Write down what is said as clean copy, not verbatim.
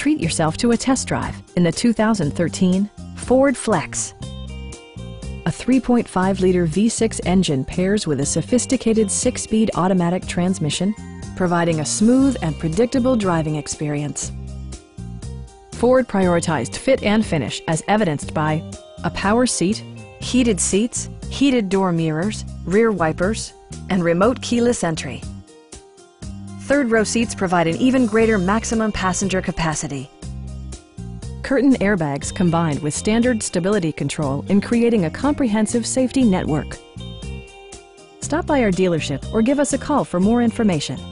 Treat yourself to a test drive in the 2013 Ford Flex. A 3.5-liter V6 engine pairs with a sophisticated 6-speed automatic transmission, providing a smooth and predictable driving experience. Ford prioritized fit and finish as evidenced by a power seat, heated seats, heated door mirrors, rear wipers, and remote keyless entry. Third-row seats provide an even greater maximum passenger capacity. Curtain airbags combined with standard stability control in creating a comprehensive safety network. Stop by our dealership or give us a call for more information.